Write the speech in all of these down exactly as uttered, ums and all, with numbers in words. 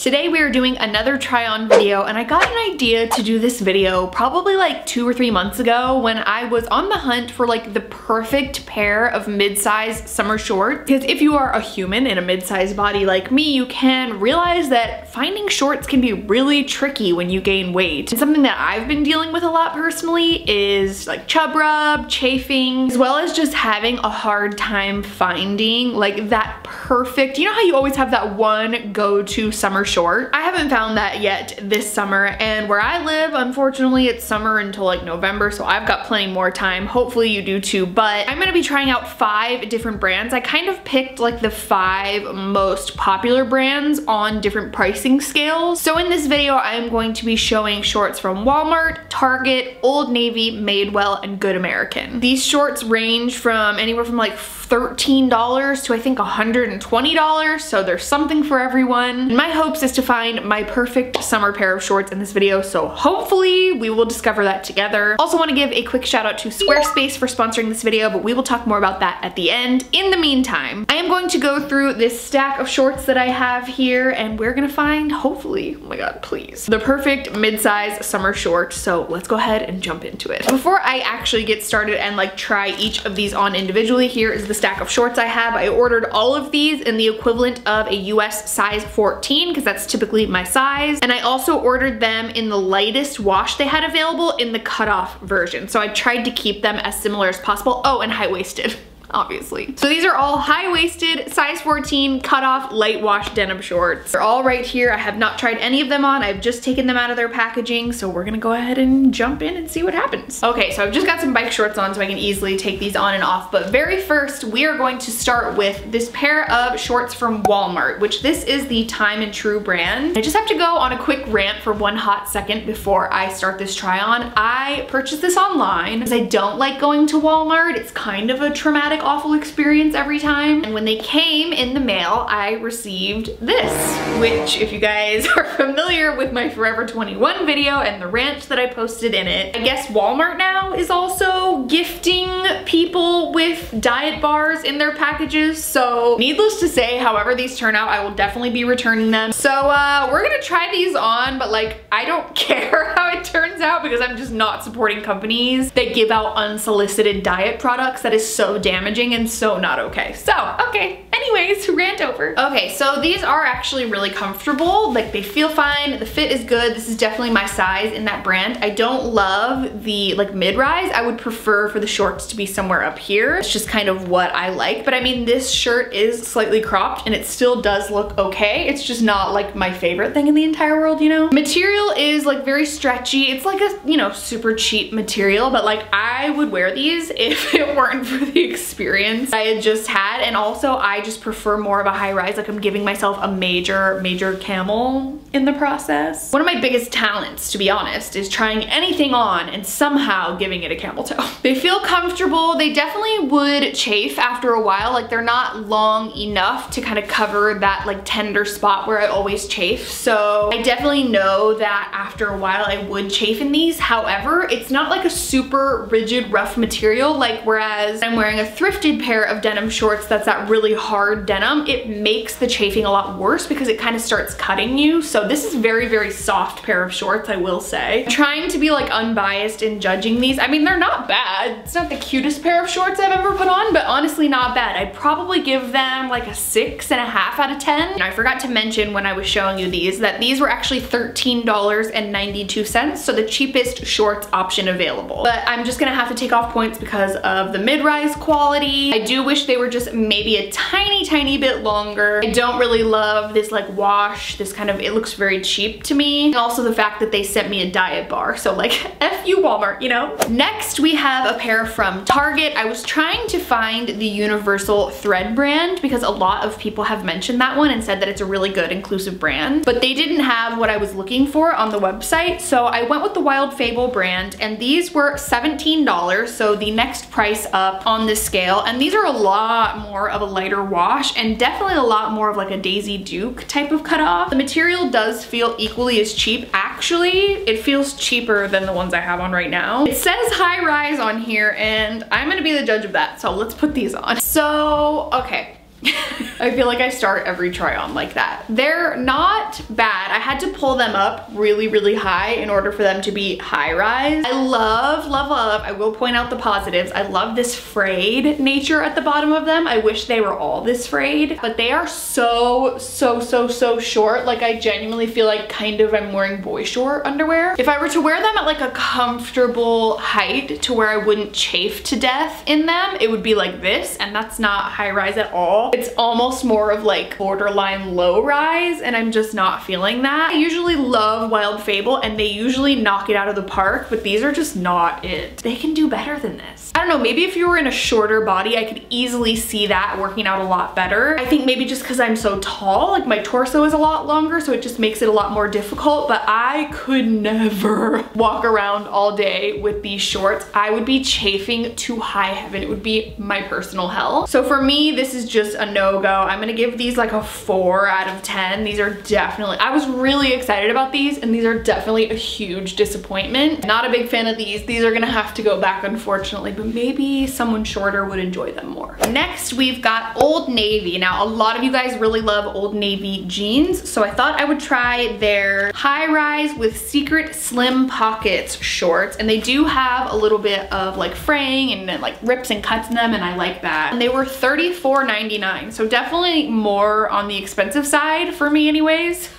Today we are doing another try on video, and I got an idea to do this video probably like two or three months ago when I was on the hunt for like the perfect pair of mid-size summer shorts. Because if you are a human in a mid-size body like me, you can realize that finding shorts can be really tricky when you gain weight. And something that I've been dealing with a lot personally is like chub rub, chafing, as well as just having a hard time finding like that perfect, you know how you always have that one go-to summer short? I haven't found that yet this summer, and where I live, unfortunately, it's summer until like November, so I've got plenty more time. Hopefully you do too, but I'm gonna be trying out five different brands. I kind of picked like the five most popular brands on different pricing scales. So in this video, I'm going to be showing shorts from Walmart, Target, Old Navy, Madewell, and Good American. These shorts range from anywhere from like thirteen dollars to I think one hundred twenty dollars, so there's something for everyone. And my hopes is to find my perfect summer pair of shorts in this video, so hopefully we will discover that together. Also want to give a quick shout out to Squarespace for sponsoring this video, but we will talk more about that at the end. In the meantime, I am going to go through this stack of shorts that I have here, and we're gonna find, hopefully, oh my god, please, the perfect mid-size summer short, so let's go ahead and jump into it. Before I actually get started and like try each of these on individually, here is the stack of shorts I have. I ordered all of these in the equivalent of a U S size fourteen, because that's typically my size. And I also ordered them in the lightest wash they had available in the cutoff version. So I tried to keep them as similar as possible. Oh, and high-waisted. Obviously. So these are all high-waisted, size fourteen, cutoff, light wash denim shorts. They're all right here. I have not tried any of them on. I've just taken them out of their packaging, so we're gonna go ahead and jump in and see what happens. Okay, so I've just got some bike shorts on so I can easily take these on and off, but very first, we are going to start with this pair of shorts from Walmart, which this is the Time and True brand. I just have to go on a quick rant for one hot second before I start this try on. I purchased this online because I don't like going to Walmart. It's kind of a traumatic, awful experience every time. And when they came in the mail, I received this, which if you guys are familiar with my Forever twenty-one video and the rant that I posted in it, I guess Walmart now is also gifting people with diet bars in their packages. So needless to say, however these turn out, I will definitely be returning them. So uh, we're gonna try these on, but like, I don't care how it turns out because I'm just not supporting companies that give out unsolicited diet products. That is so damaging and so not okay. So, okay. Anyways, rant over. Okay, so these are actually really comfortable. Like, they feel fine. The fit is good. This is definitely my size in that brand. I don't love the like mid-rise. I would prefer for the shorts to be somewhere up here. It's just kind of what I like. But I mean, this shirt is slightly cropped and it still does look okay. It's just not like my favorite thing in the entire world, you know? Material is like very stretchy. It's like a, you know, super cheap material, but like I would wear these if it weren't for the experience I had just had. And also I just Just prefer more of a high rise. Like, I'm giving myself a major, major camel in the process. One of my biggest talents, to be honest, is trying anything on and somehow giving it a camel toe. They feel comfortable. They definitely would chafe after a while. Like, they're not long enough to kind of cover that like tender spot where I always chafe. So I definitely know that after a while I would chafe in these. However, it's not like a super rigid, rough material. Like, whereas I'm wearing a thrifted pair of denim shorts that's that really hard hard denim, it makes the chafing a lot worse because it kind of starts cutting you. So this is very, very soft pair of shorts, I will say. I'm trying to be like unbiased in judging these. I mean, they're not bad. It's not the cutest pair of shorts I've ever put on, but honestly not bad. I'd probably give them like a six and a half out of ten. And I forgot to mention when I was showing you these that these were actually thirteen ninety-two, so the cheapest shorts option available. But I'm just gonna have to take off points because of the mid-rise quality. I do wish they were just maybe a tiny Tiny, tiny bit longer. I don't really love this like wash, this kind of, it looks very cheap to me. And also the fact that they sent me a diet bar. So like, F you Walmart, you know? Next we have a pair from Target. I was trying to find the Universal Thread brand because a lot of people have mentioned that one and said that it's a really good inclusive brand, but they didn't have what I was looking for on the website. So I went with the Wild Fable brand, and these were seventeen dollars. So the next price up on this scale. And these are a lot more of a lighter wash. Wash and definitely a lot more of like a Daisy Duke type of cutoff. The material does feel equally as cheap. Actually, it feels cheaper than the ones I have on right now. It says high rise on here, and I'm gonna be the judge of that. So let's put these on. So, okay. I feel like I start every try on like that. They're not bad. I had to pull them up really, really high in order for them to be high rise. I love, love, love, I will point out the positives. I love this frayed nature at the bottom of them. I wish they were all this frayed, but they are so, so, so, so short. Like I genuinely feel like kind of I'm wearing boy short underwear. If I were to wear them at like a comfortable height to where I wouldn't chafe to death in them, it would be like this, and that's not high rise at all. It's almost more of like borderline low rise, and I'm just not feeling that. I usually love Wild Fable and they usually knock it out of the park, but these are just not it. They can do better than this. I don't know, maybe if you were in a shorter body, I could easily see that working out a lot better. I think maybe just because I'm so tall, like my torso is a lot longer, so it just makes it a lot more difficult, but I could never walk around all day with these shorts. I would be chafing to high heaven. It would be my personal hell. So for me, this is just a no-go. I'm gonna give these like a four out of ten. These are definitely, I was really excited about these and these are definitely a huge disappointment. Not a big fan of these. These are gonna have to go back, unfortunately, but maybe someone shorter would enjoy them more. Next, we've got Old Navy. Now, a lot of you guys really love Old Navy jeans, so I thought I would try their high rise with secret slim pockets shorts, and they do have a little bit of like fraying and like rips and cuts in them, and I like that. And they were thirty-four ninety-nine, so definitely more on the expensive side for me anyways.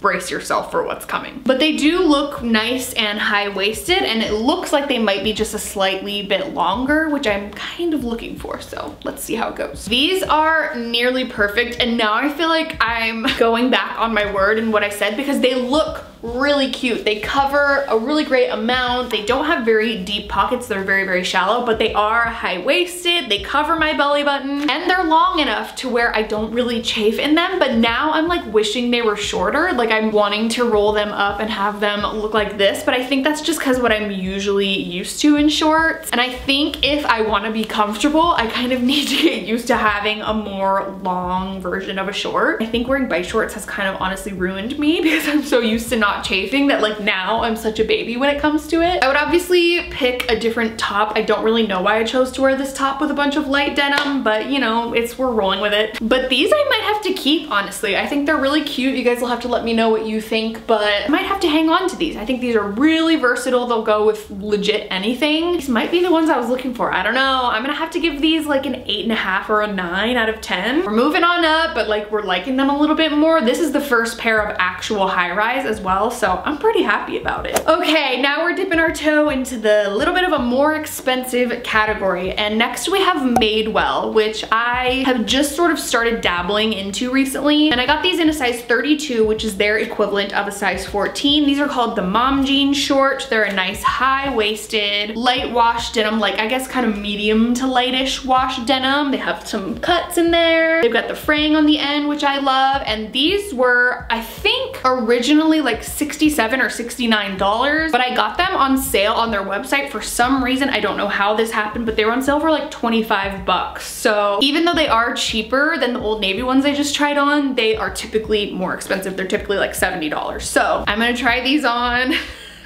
Brace yourself for what's coming. But they do look nice and high-waisted, and it looks like they might be just a slightly bit longer, which I'm kind of looking for, so let's see how it goes. These are nearly perfect, and now I feel like I'm going back on my word and what I said, because they look really cute. They cover a really great amount. They don't have very deep pockets. They're very, very shallow, but they are high-waisted. They cover my belly button, and they're long enough to where I don't really chafe in them, but now I'm like wishing they were shorter. Like I'm wanting to roll them up and have them look like this, but I think that's just because what I'm usually used to in shorts. And I think if I want to be comfortable, I kind of need to get used to having a more long version of a short. I think wearing bike shorts has kind of honestly ruined me because I'm so used to not chafing that like now I'm such a baby when it comes to it. I would obviously pick a different top. I don't really know why I chose to wear this top with a bunch of light denim, but you know, it's, we're rolling with it. But these I might have to keep, honestly. I think they're really cute. You guys will have to let me know what you think, but I might have to hang on to these. I think these are really versatile. They'll go with legit anything. These might be the ones I was looking for. I don't know. I'm gonna have to give these like an eight and a half or a nine out of ten. We're moving on up, but like we're liking them a little bit more. This is the first pair of actual high rise as well, so I'm pretty happy about it. Okay, now we're dipping our toe into the little bit of a more expensive category, and next we have Madewell, which I have just sort of started dabbling into recently, and I got these in a size thirty-two, which is their equivalent of a size fourteen. These are called the mom jean short. They're a nice high-waisted light wash denim, like I guess kind of medium to lightish wash denim. They have some cuts in there. They've got the fraying on the end, which I love, and these were, I think, originally like sixty-seven or sixty-nine dollars, but I got them on sale on their website for some reason. I don't know how this happened, but they were on sale for like twenty-five bucks. So even though they are cheaper than the Old Navy ones I just tried on, they are typically more expensive. They're typically like seventy dollars. So I'm gonna try these on.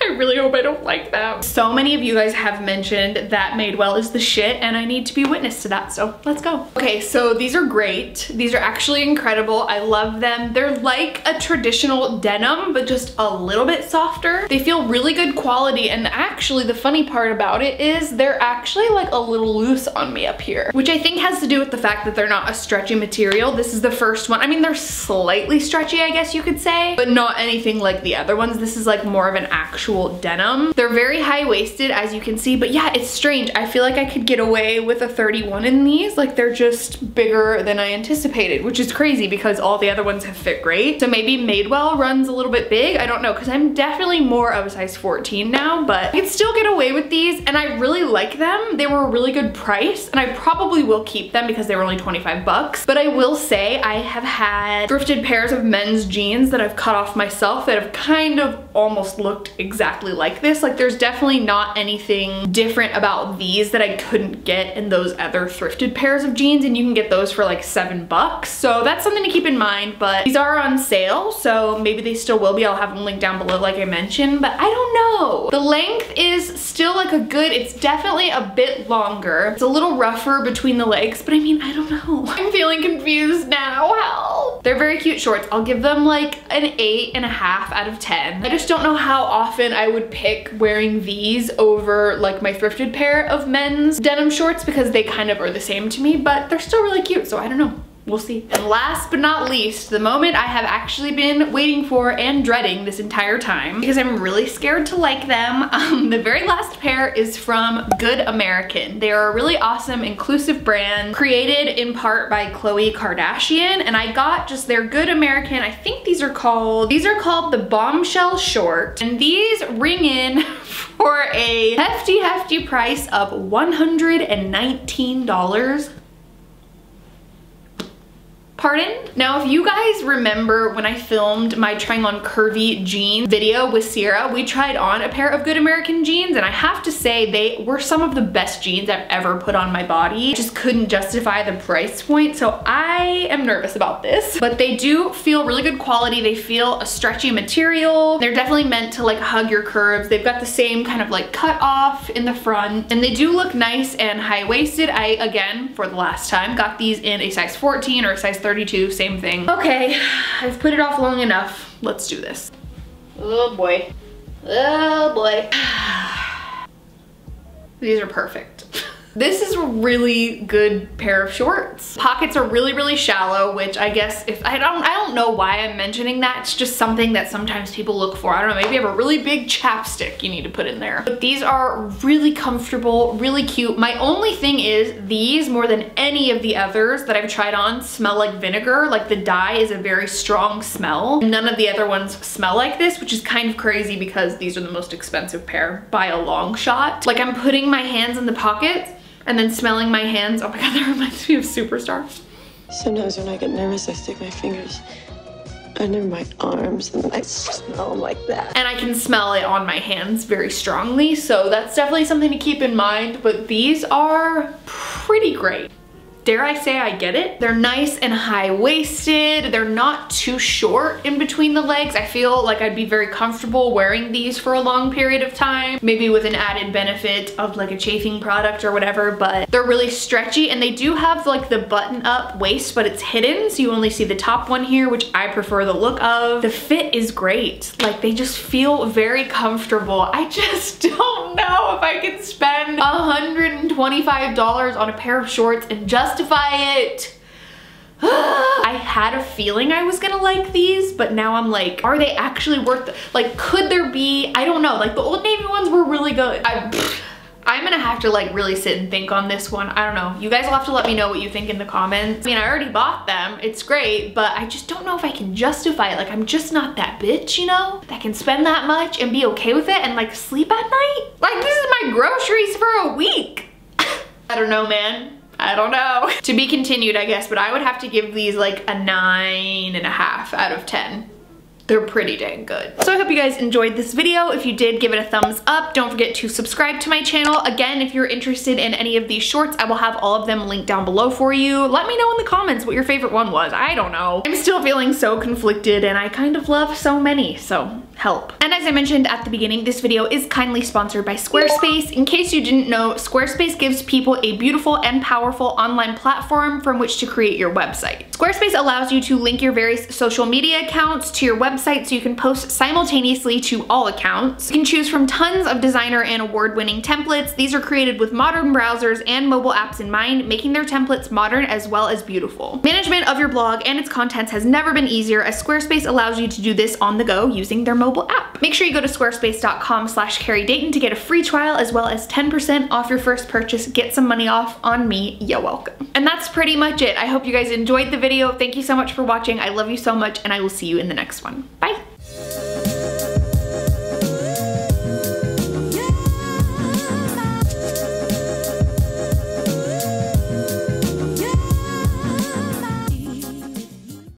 I really hope I don't like that. So many of you guys have mentioned that Madewell is the shit, and I need to be witness to that, so let's go. Okay, so these are great. These are actually incredible. I love them. They're like a traditional denim, but just a little bit softer. They feel really good quality, and actually the funny part about it is they're actually like a little loose on me up here, which I think has to do with the fact that they're not a stretchy material. This is the first one. I mean, they're slightly stretchy, I guess you could say, but not anything like the other ones. This is like more of an actual denim. They're very high-waisted, as you can see, but yeah, it's strange. I feel like I could get away with a thirty-one in these. Like, they're just bigger than I anticipated, which is crazy because all the other ones have fit great. So maybe Madewell runs a little bit big. I don't know, because I'm definitely more of a size fourteen now, but I can still get away with these, and I really like them. They were a really good price, and I probably will keep them because they were only twenty-five bucks. But I will say I have had thrifted pairs of men's jeans that I've cut off myself that have kind of almost looked exactly exactly like this. Like there's definitely not anything different about these that I couldn't get in those other thrifted pairs of jeans, and you can get those for like seven bucks. So that's something to keep in mind, but these are on sale, so maybe they still will be. I'll have them linked down below like I mentioned, but I don't know. The length is still like a good, it's definitely a bit longer. It's a little rougher between the legs, but I mean, I don't know. I'm feeling confused now, help. They're very cute shorts. I'll give them like an eight and a half out of ten. I just don't know how often I would pick wearing these over like my thrifted pair of men's denim shorts because they kind of are the same to me, but they're still really cute, so I don't know. We'll see. And last but not least, the moment I have actually been waiting for and dreading this entire time because I'm really scared to like them. Um, the very last pair is from Good American. They are a really awesome inclusive brand created in part by Khloe Kardashian, and I got just their Good American. I think these are called, these are called The Bombshell Short, and these ring in for a hefty, hefty price of one hundred nineteen dollars. Pardon? Now, if you guys remember when I filmed my trying on curvy jeans video with Sierra, we tried on a pair of Good American jeans, and I have to say they were some of the best jeans I've ever put on my body. Just couldn't justify the price point, so I am nervous about this. But they do feel really good quality. They feel a stretchy material. They're definitely meant to like hug your curves. They've got the same kind of like cut off in the front, and they do look nice and high-waisted. I, again, for the last time, got these in a size fourteen or a size thirty-two, same thing. Okay, I've put it off long enough. Let's do this. Oh boy. Oh boy. These are perfect. This is a really good pair of shorts. Pockets are really, really shallow, which I guess if I don't, I don't know why I'm mentioning that. It's just something that sometimes people look for. I don't know, maybe you have a really big chapstick you need to put in there. But these are really comfortable, really cute. My only thing is these, more than any of the others that I've tried on, smell like vinegar. Like the dye is a very strong smell. None of the other ones smell like this, which is kind of crazy because these are the most expensive pair by a long shot. Like I'm putting my hands in the pockets and then smelling my hands. Oh my God, that reminds me of Superstar. Sometimes when I get nervous, I stick my fingers under my arms and then I smell them like that. And I can smell it on my hands very strongly, so that's definitely something to keep in mind, but these are pretty great. Dare I say I get it? They're nice and high-waisted. They're not too short in between the legs. I feel like I'd be very comfortable wearing these for a long period of time, maybe with an added benefit of like a chafing product or whatever, but they're really stretchy and they do have like the button-up waist, but it's hidden, so you only see the top one here, which I prefer the look of. The fit is great. Like they just feel very comfortable. I just don't know if I can spend one hundred twenty-five dollars on a pair of shorts and just justify it. I had a feeling I was gonna like these, but now I'm like, are they actually worth it? Like, could there be, I don't know, like the Old Navy ones were really good. I, pfft, I'm gonna have to like really sit and think on this one. I don't know. You guys will have to let me know what you think in the comments. I mean, I already bought them. It's great, but I just don't know if I can justify it. Like, I'm just not that bitch, you know, that can spend that much and be okay with it and like sleep at night. Like, this is my groceries for a week. I don't know, man. I don't know. To be continued, I guess, but I would have to give these like a nine and a half out of ten. They're pretty dang good. So I hope you guys enjoyed this video. If you did, give it a thumbs up. Don't forget to subscribe to my channel. Again, if you're interested in any of these shorts, I will have all of them linked down below for you. Let me know in the comments what your favorite one was. I don't know. I'm still feeling so conflicted and I kind of love so many, so help. And as I mentioned at the beginning, this video is kindly sponsored by Squarespace. In case you didn't know, Squarespace gives people a beautiful and powerful online platform from which to create your website. Squarespace allows you to link your various social media accounts to your website Website so you can post simultaneously to all accounts. You can choose from tons of designer and award-winning templates. These are created with modern browsers and mobile apps in mind, making their templates modern as well as beautiful. Management of your blog and its contents has never been easier, as Squarespace allows you to do this on the go using their mobile app. Make sure you go to squarespace dot com slash Carrie Dayton to get a free trial as well as ten percent off your first purchase. Get some money off on me. You're welcome. And that's pretty much it. I hope you guys enjoyed the video. Thank you so much for watching. I love you so much, and I will see you in the next one.